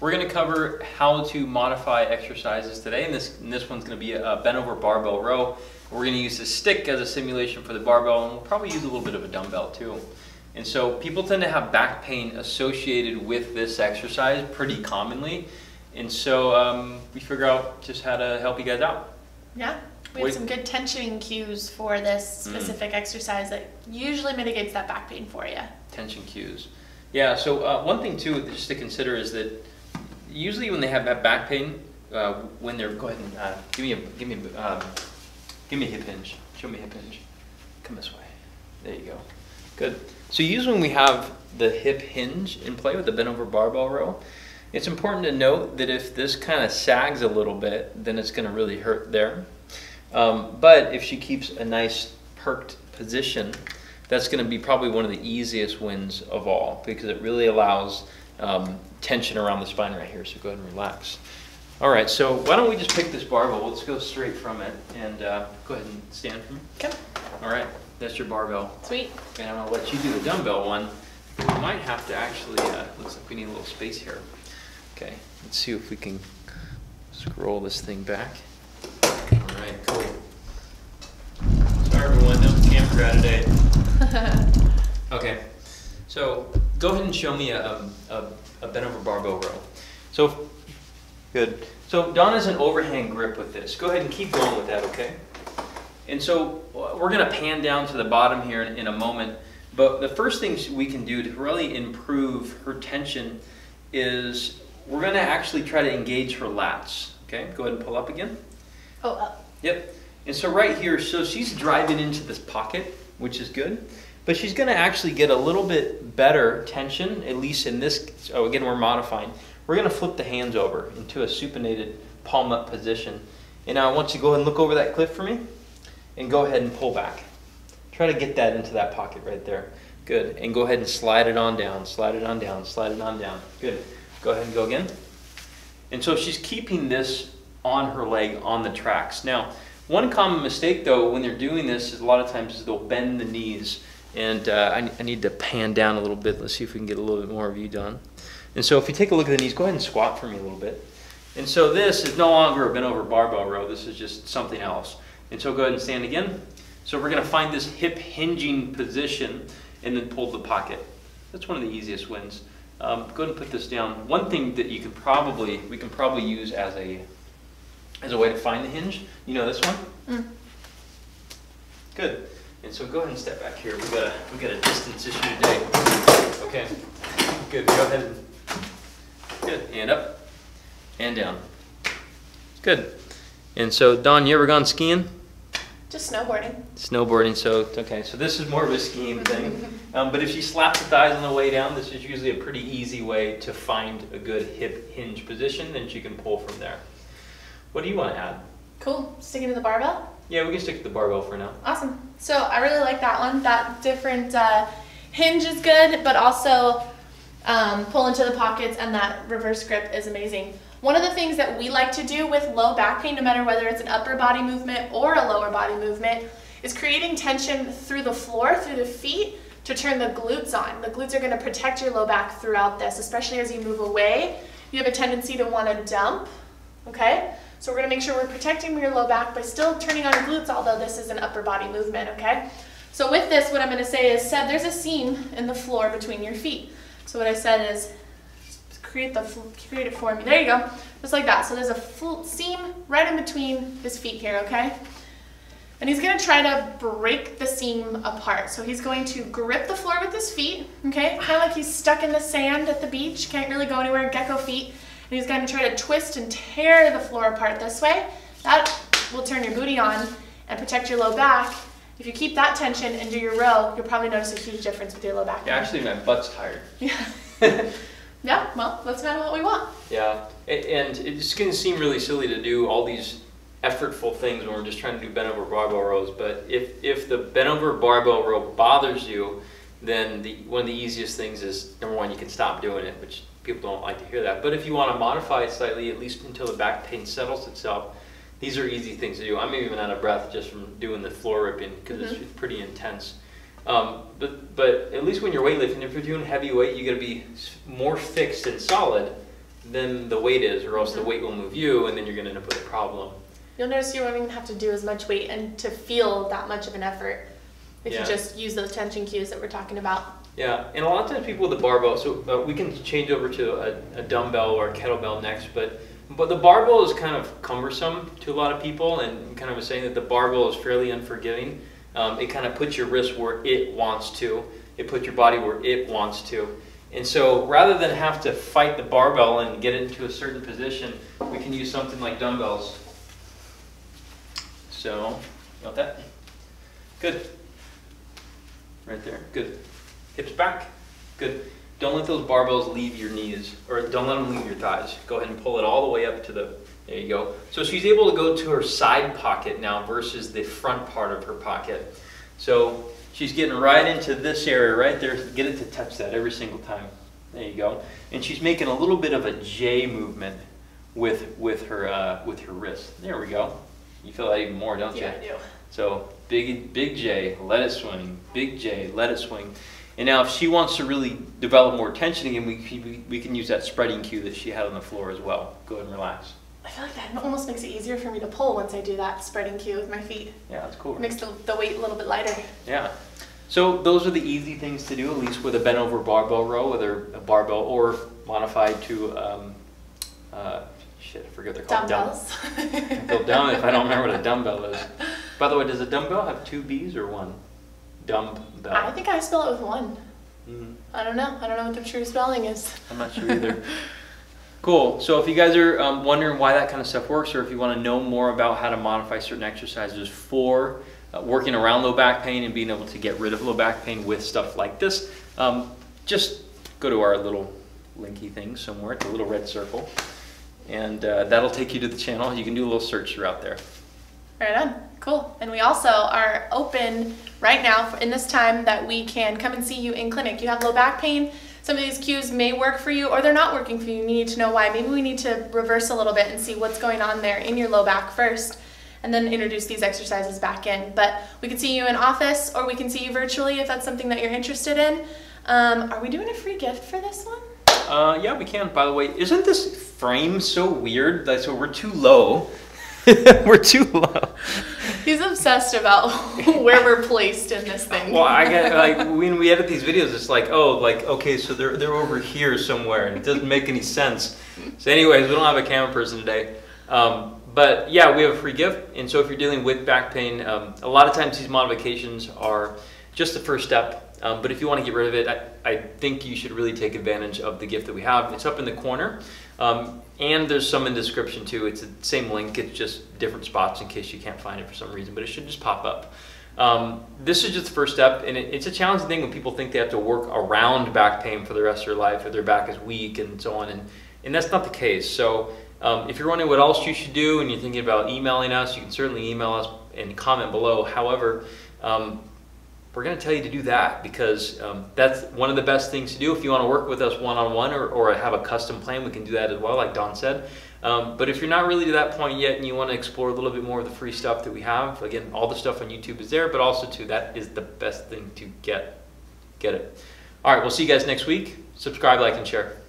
We're going to cover how to modify exercises today, and this one's going to be a bent over barbell row. We're going to use the stick as a simulation for the barbell, and we'll probably use a little bit of a dumbbell too. And so people tend to have back pain associated with this exercise pretty commonly, and so we figure out just how to help you guys out. Yeah, we have some good tensioning cues for this specific exercise that usually mitigates that back pain for you. Tension cues. Yeah, so one thing too just to consider is that usually when they have back pain, when they're, go ahead and give me a hip hinge. Show me a hip hinge. Come this way. There you go. Good. So usually when we have the hip hinge in play with the bent over barbell row, it's important to note that if this kind of sags a little bit, then it's going to really hurt there. But if she keeps a nice perked position, that's going to be probably one of the easiest wins of all, because it really allows tension around the spine right here. So go ahead and relax. All right, so why don't we just pick this barbell? Let's go straight from it and go ahead and stand from it. Okay. All right, that's your barbell. Sweet. And I'm going to let you do the dumbbell one. We might have to actually, looks like we need a little space here. Okay, let's see if we can scroll this thing back. All right, cool. Sorry everyone, that was camera guy today. Okay, so go ahead and show me a bent over barbell row. So, good. So Donna's an overhand grip with this. Go ahead and keep going with that, okay? And so we're gonna pan down to the bottom here in a moment, but the first thing we can do to really improve her tension is we're going to actually try to engage her lats. Okay, go ahead and pull up again. Oh, up. Yep. And so right here, so she's driving into this pocket, which is good, but she's going to actually get a little bit better tension, at least in this. Oh, again, we're modifying. We're going to flip the hands over into a supinated palm up position. And now I want you to go ahead and look over that cliff for me and go ahead and pull back. Try to get that into that pocket right there. Good, and go ahead and slide it on down, slide it on down, slide it on down. Good, go ahead and go again. And so she's keeping this on her leg, on the tracks. Now, one common mistake though, when they're doing this, is a lot of times they'll bend the knees. And I need to pan down a little bit. Let's see if we can get a little bit more of you done. And so if you take a look at the knees, go ahead and squat for me a little bit. And so this is no longer a bent over barbell row, this is just something else. And so go ahead and stand again. So we're gonna find this hip hinging position and then pull the pocket. That's one of the easiest wins. Go ahead and put this down. One thing that you can probably, we can probably use as a way to find the hinge. You know this one? Mm. Good. And so go ahead and step back here. We got a distance issue today. Okay. Good. Go ahead. And, good. And up and down. Good. And so Don, you ever gone skiing? Just snowboarding. Snowboarding, so okay. So this is more of a skiing thing. But if she slaps the thighs on the way down, this is usually a pretty easy way to find a good hip hinge position, and she can pull from there. What do you want to add? Cool. Sticking to the barbell? Yeah, we can stick to the barbell for now. Awesome. So I really like that one. That different hinge is good, but also pull into the pockets, and that reverse grip is amazing. One of the things that we like to do with low back pain, no matter whether it's an upper body movement or a lower body movement, is creating tension through the floor, through the feet, to turn the glutes on. The glutes are going to protect your low back throughout this, especially as you move away. You have a tendency to want to dump, okay? So we're going to make sure we're protecting your low back by still turning on glutes, although this is an upper body movement, okay? So with this, what I'm going to say is, Seb, there's a seam in the floor between your feet. So what I said is, create it for me. There you go. Just like that. So there's a full seam right in between his feet here, okay? And he's going to try to break the seam apart. So he's going to grip the floor with his feet, okay? Kind of like he's stuck in the sand at the beach, can't really go anywhere, gecko feet. And he's going to try to twist and tear the floor apart this way. That will turn your booty on and protect your low back. If you keep that tension and do your row, you'll probably notice a huge difference with your low back. Yeah, actually, my butt's tired. Yeah. Yeah, well, that's kind of what we want. Yeah, and it's going to seem really silly to do all these effortful things when we're just trying to do bent over barbell rows, but if the bent over barbell row bothers you, then one of the easiest things is, number one, you can stop doing it, which people don't like to hear that. But if you want to modify it slightly, at least until the back pain settles itself, these are easy things to do. I'm even out of breath just from doing the floor ripping because it's pretty intense. But at least when you're weightlifting, if you're doing heavy weight, you got to be more fixed and solid than the weight is, or else the weight will move you, and then you're going to end up with a problem. You'll notice you won't even have to do as much weight and to feel that much of an effort if you just use those tension cues that we're talking about. Yeah, and a lot of times people with the barbell, so we can change over to a dumbbell or a kettlebell next, but the barbell is kind of cumbersome to a lot of people, and kind of was saying that the barbell is fairly unforgiving. It kind of puts your wrist where it wants to. It puts your body where it wants to. And so rather than have to fight the barbell and get into a certain position, we can use something like dumbbells. So, you got that? Good. Right there, good. Hips back, good. Don't let those barbells leave your knees, or don't let them leave your thighs. Go ahead and pull it all the way up to the, there you go. So she's able to go to her side pocket now versus the front part of her pocket. So she's getting right into this area right there. Get it to touch that every single time. There you go. And she's making a little bit of a J movement with her wrist. There we go. You feel that even more, don't you? Yeah, I do. So big J, let it swing. Big J, let it swing. And now if she wants to really develop more tension again, we can use that spreading cue that she had on the floor as well. Go ahead and relax. I feel like that almost makes it easier for me to pull once I do that spreading cue with my feet. Yeah, that's cool. It makes the weight a little bit lighter. Yeah. So those are the easy things to do, at least with a bent over barbell row, whether a barbell or modified to, shit, I forget they're called. Dumbbells. Dumbbell down if I don't remember what a dumbbell is. By the way, does a dumbbell have two B's or one? Dumbbell. I think I spell it with one. Mm-hmm. I don't know. I don't know what the true spelling is. I'm not sure either. Cool. So if you guys are wondering why that kind of stuff works, or if you want to know more about how to modify certain exercises for working around low back pain and being able to get rid of low back pain with stuff like this, just go to our little linky thing somewhere, the little red circle, and that'll take you to the channel. You can do a little search throughout there. Right on. Cool. And we also are open right now in this time that we can come and see you in clinic. You have low back pain. Some of these cues may work for you, or they're not working for you. You need to know why. Maybe we need to reverse a little bit and see what's going on there in your low back first, and then introduce these exercises back in. But we can see you in office, or we can see you virtually if that's something that you're interested in. Are we doing a free gift for this one? Yeah, we can. By the way, isn't this frame so weird? Like, so we're too low. We're too low. He's obsessed about where we're placed in this thing. Well, I get, like, when we edit these videos, it's like, oh, like, okay, so they're over here somewhere, and it doesn't make any sense. So anyways, we don't have a camera person today. But yeah, we have a free gift. And so if you're dealing with back pain, a lot of times these modifications are just the first step. But if you want to get rid of it, I think you should really take advantage of the gift that we have. It's up in the corner. And there's some in the description too. It's the same link, it's just different spots in case you can't find it for some reason, but it should just pop up. This is just the first step, and it's a challenging thing when people think they have to work around back pain for the rest of their life, or their back is weak and so on, and that's not the case. So if you're wondering what else you should do and you're thinking about emailing us, you can certainly email us and comment below. However, we're going to tell you to do that, because that's one of the best things to do. If you want to work with us one-on-one, or have a custom plan, we can do that as well, like Don said. But if you're not really to that point yet and you want to explore a little bit more of the free stuff that we have, again, all the stuff on YouTube is there, but also too, that is the best thing to get. Get it. All right, we'll see you guys next week. Subscribe, like, and share.